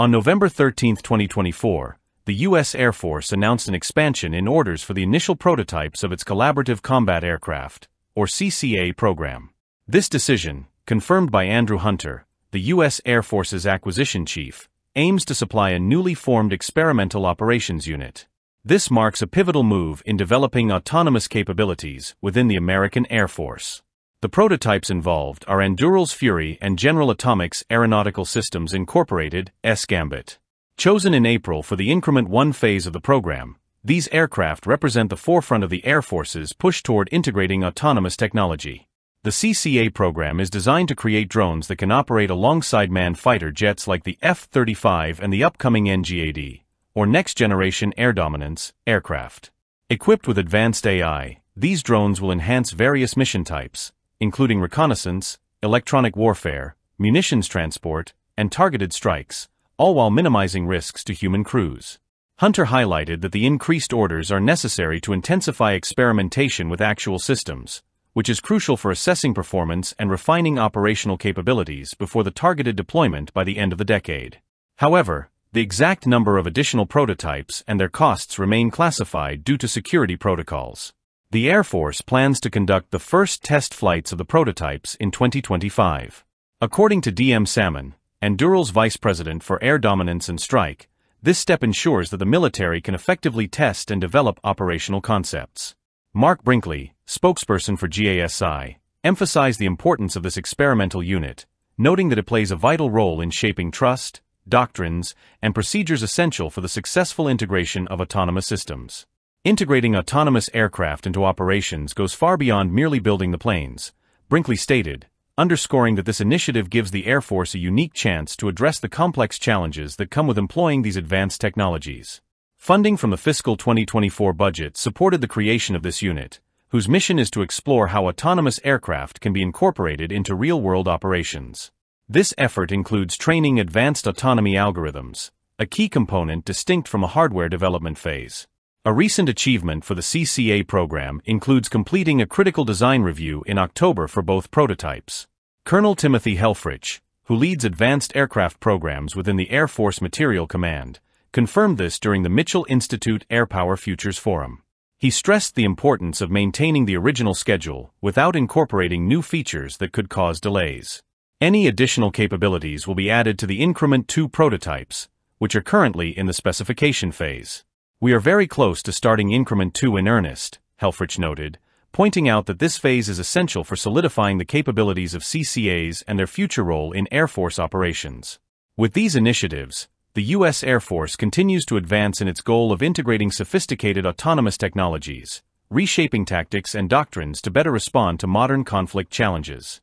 On November 13, 2024, the U.S. Air Force announced an expansion in orders for the initial prototypes of its Collaborative Combat Aircraft, or CCA, program. This decision, confirmed by Andrew Hunter, the U.S. Air Force's acquisition chief, aims to supply a newly formed experimental operations unit. This marks a pivotal move in developing autonomous capabilities within the American Air Force. The prototypes involved are Anduril's Fury and General Atomics Aeronautical Systems Incorporated, Gambit. Chosen in April for the Increment 1 phase of the program, these aircraft represent the forefront of the Air Force's push toward integrating autonomous technology. The CCA program is designed to create drones that can operate alongside manned fighter jets like the F-35 and the upcoming NGAD, or Next Generation Air Dominance, aircraft. Equipped with advanced AI, these drones will enhance various mission types, including reconnaissance, electronic warfare, munitions transport, and targeted strikes, all while minimizing risks to human crews. Hunter highlighted that the increased orders are necessary to intensify experimentation with actual systems, which is crucial for assessing performance and refining operational capabilities before the targeted deployment by the end of the decade. However, the exact number of additional prototypes and their costs remain classified due to security protocols. The Air Force plans to conduct the first test flights of the prototypes in 2025. According to D.M. Salmon, Anduril's vice president for air dominance and strike, this step ensures that the military can effectively test and develop operational concepts. Mark Brinkley, spokesperson for GASI, emphasized the importance of this experimental unit, noting that it plays a vital role in shaping trust, doctrines, and procedures essential for the successful integration of autonomous systems. Integrating autonomous aircraft into operations goes far beyond merely building the planes, Brinkley stated, underscoring that this initiative gives the Air Force a unique chance to address the complex challenges that come with employing these advanced technologies. Funding from the fiscal 2024 budget supported the creation of this unit, whose mission is to explore how autonomous aircraft can be incorporated into real-world operations. This effort includes training advanced autonomy algorithms, a key component distinct from a hardware development phase. A recent achievement for the CCA program includes completing a critical design review in October for both prototypes. Colonel Timothy Helfrich, who leads advanced aircraft programs within the Air Force Materiel Command, confirmed this during the Mitchell Institute Air Power Futures Forum. He stressed the importance of maintaining the original schedule without incorporating new features that could cause delays. Any additional capabilities will be added to the Increment 2 prototypes, which are currently in the specification phase. We are very close to starting Increment 2 in earnest, Helfrich noted, pointing out that this phase is essential for solidifying the capabilities of CCAs and their future role in Air Force operations. With these initiatives, the U.S. Air Force continues to advance in its goal of integrating sophisticated autonomous technologies, reshaping tactics and doctrines to better respond to modern conflict challenges.